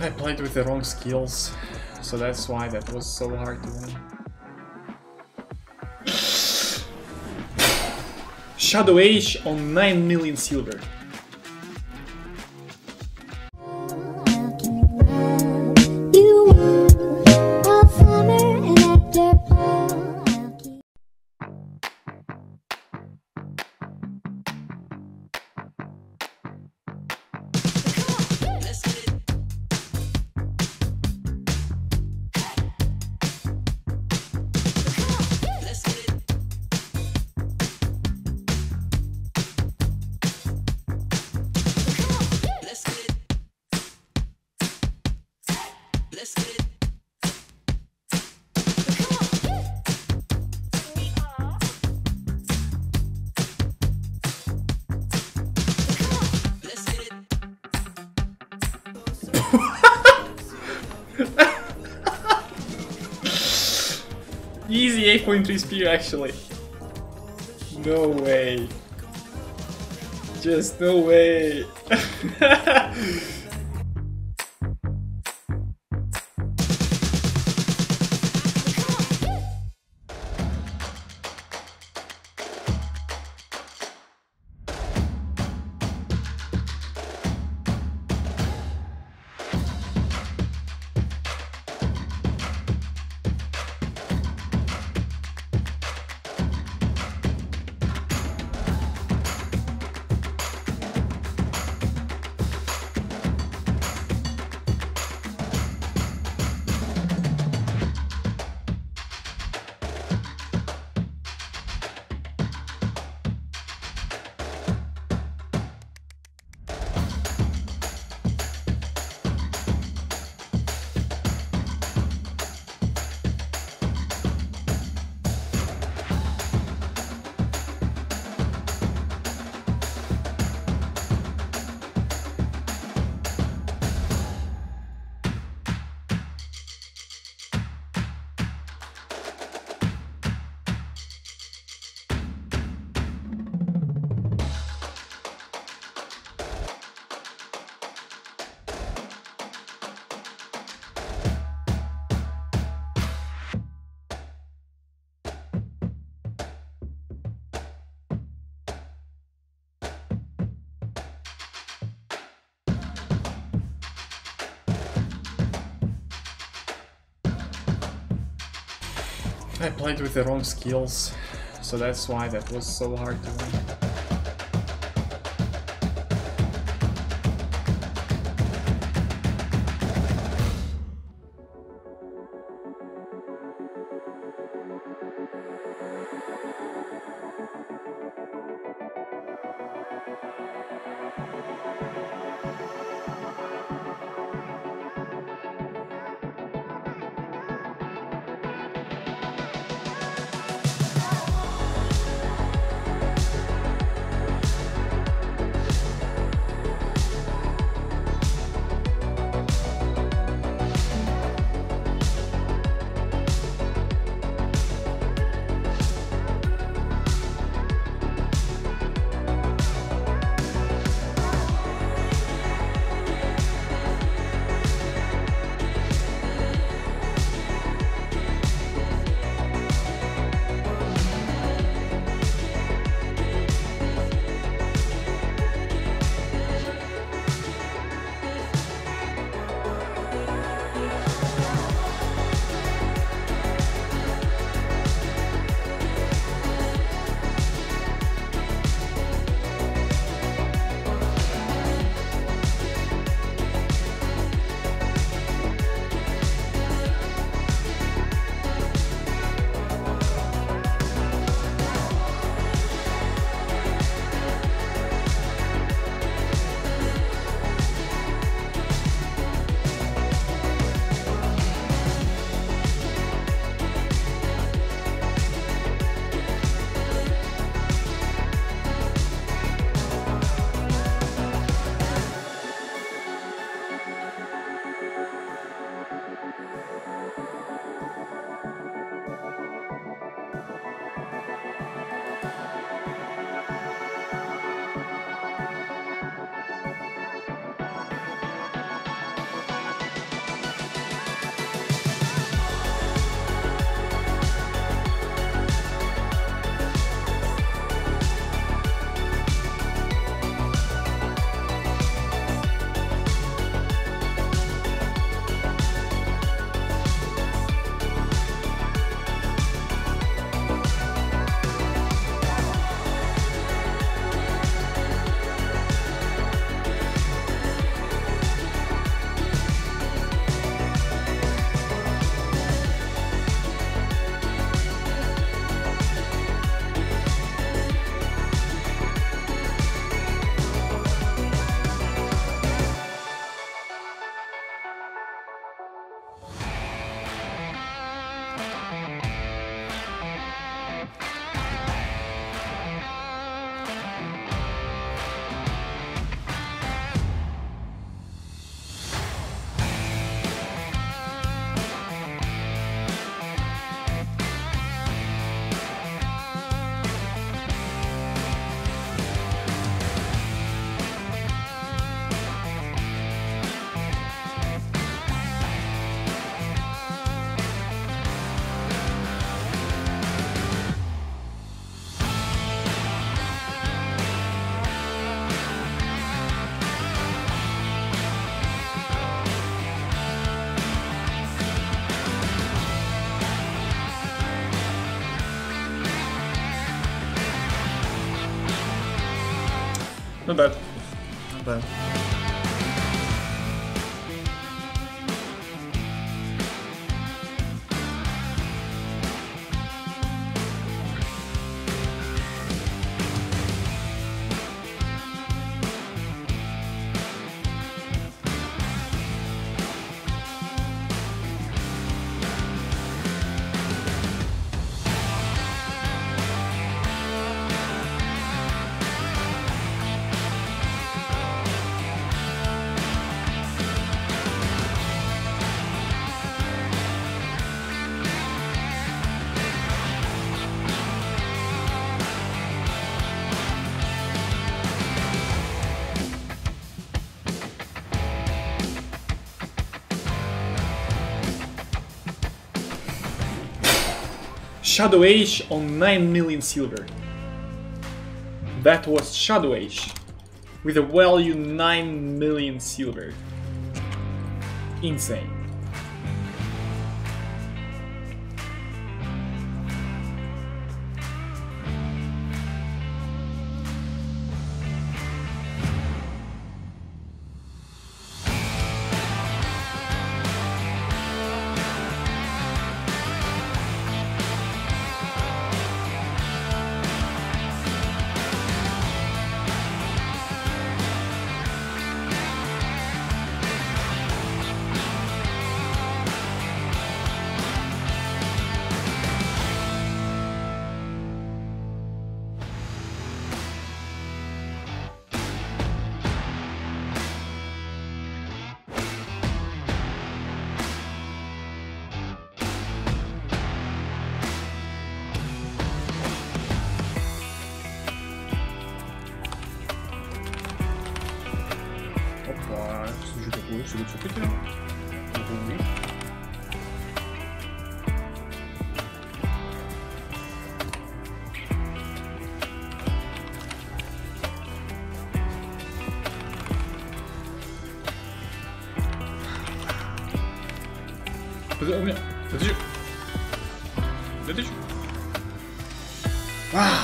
I played with the wrong skills, so that's why that was so hard to win. Shadow Edge on 9 million silver. Easy 8.3 spear actually. No way. Just no way. I played with the wrong skills, so that's why that was so hard to win. Not bad. Not bad. Shadow Edge on 9 million silver. That was Shadow Edge with a value 9 million silver. Insane. Подожди. Вау!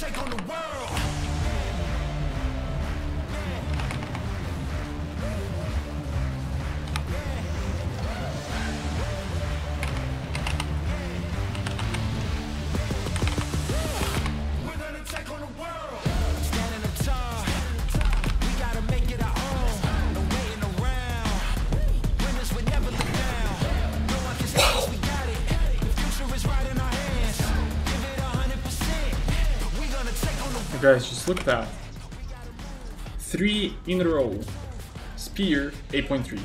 Take on the world! Wow. Guys, just look at that. 3 in a row. Spear 8.3.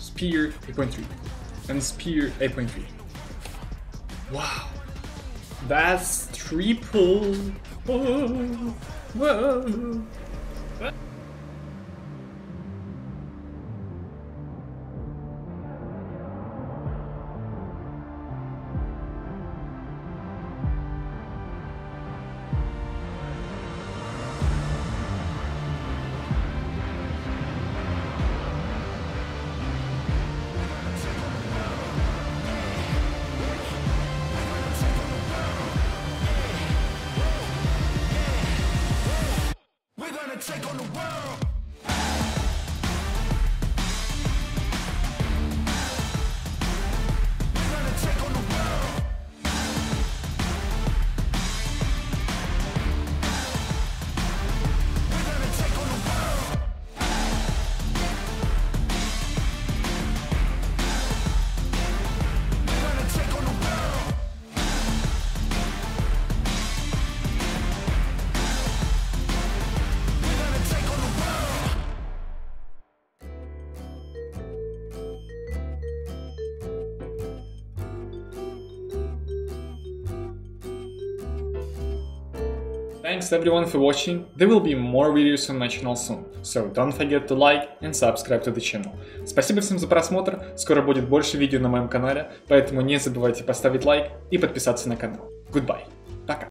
Spear 8.3. And spear 8.3. Wow. That's triple. Oh, whoa. Take on the world. Thanks everyone for watching, there will be more videos on my channel soon, so don't forget to like and subscribe to the channel. Спасибо всем за просмотр, скоро будет больше видео на моем канале, поэтому не забывайте поставить лайк и подписаться на канал. Goodbye!